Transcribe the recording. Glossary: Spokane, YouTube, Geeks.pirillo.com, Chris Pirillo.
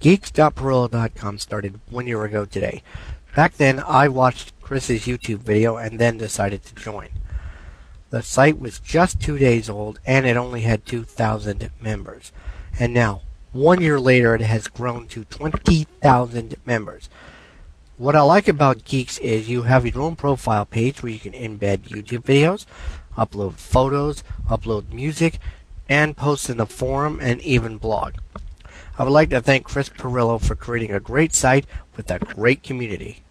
Geeks.Pirillo.com started 1 year ago today. Back then, I watched Chris's YouTube video and then decided to join. The site was just 2 days old and it only had 2,000 members. And now, 1 year later, it has grown to 20,000 members. What I like about Geeks is you have your own profile page where you can embed YouTube videos, upload photos, upload music, and post in the forum and even blog. I would like to thank Chris Pirillo for creating a great site with a great community.